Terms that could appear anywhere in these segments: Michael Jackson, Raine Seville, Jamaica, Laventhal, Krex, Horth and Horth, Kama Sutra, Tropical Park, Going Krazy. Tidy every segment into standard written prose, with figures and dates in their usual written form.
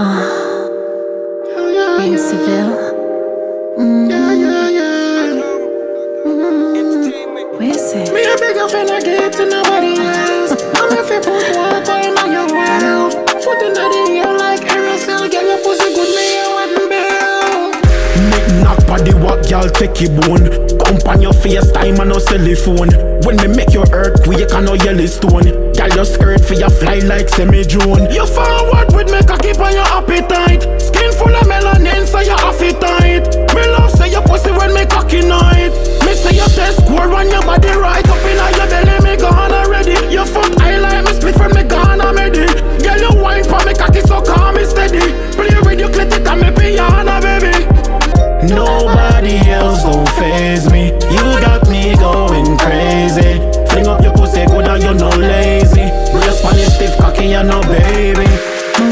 Raine Seville. Where is it? Me a bigger fan, I get to nobody else. I'm a fit boot one time on your world. Foot in the air like aerosol. Get your pussy good, me a wedding bell. Make knock body walk, y'all take your bone. On your FaceTime and no silly phone. When me make your earthquake and no Yellowstone. Got your skirt for your fly like semi-drone. You forward with me cocky on your appetite. Skin full of melanin so you off it tight. Me love say your pussy when me cocky night. Me say your test score on your body right. Up in your belly me gone already. You fuck I like me split from me gone already. Girl you wine for me cocky so calm and steady. Play with your clit it and me piano baby. Nobody else don't faze me. You got me going crazy. Fling up your pussy good and you're not lazy. Brace on your stiff cocky, you're no baby.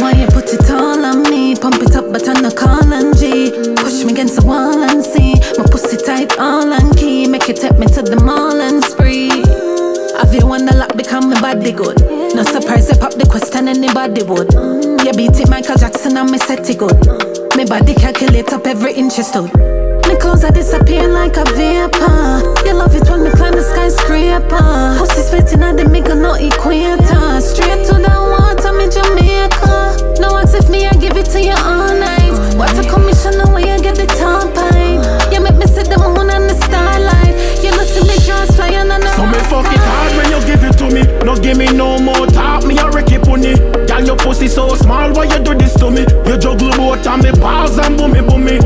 Why you put it all on me? Pump it up but I'm not calling G. Push me against the wall and see. My pussy tight all and key. Make you take me to the mall and spree. Have you won the lock become my body good? No surprise I pop the question anybody would. You beat it Michael Jackson and me set it good. My body calculate up every inch you stood. My clothes are disappearing like a vapor. You love it when me climb the skyscraper. Pussy spitting at the middle, no equator. Straight to the water, me Jamaica. No ask if me, I give it to you all night. Water commissioner, where you get the top line. You make me see the moon and the starlight. You know see me just flying on the so me fuck it hard when you give it to me. No give me no more top, me a Ricky Pony. Girl, your pussy so small, why you do this to me? You juggle both and me balls and boomy boomy.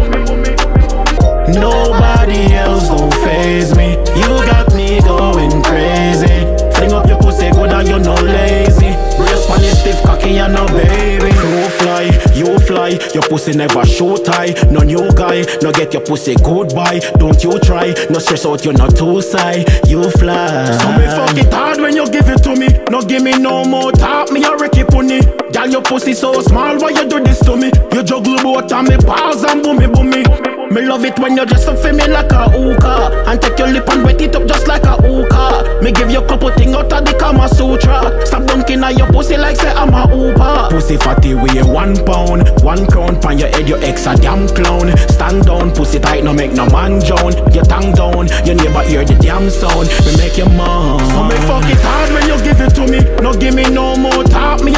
Nobody else don't faze me. You got me going crazy. Fling up your pussy good and you're not lazy. Brace on your stiff cocky and no baby. You fly, you fly. Your pussy never show tie. No new guy, no get your pussy goodbye. Don't you try, no stress out you're not too shy. You fly. So me fuck it hard when you give it to me. No give me no more top, me a Ricky Pony. Girl your pussy so small, why you do this to me? You juggle both and me balls and boomy boomy. Me love it when you dress up for me like a hookah. And take your lip and wet it up just like a hookah. Me give you a couple thing out of the Kama Sutra. Stop dunking on your pussy like say I'm a hooper. Pussy fatty weigh 1 pound. 1 crown pan your head, your ex a damn clown. Stand down, pussy tight, no make no man drown. Your tongue down, your neighbor hear the damn sound. Me make you mad. So me fuck it hard when you give it to me. No give me no more top me.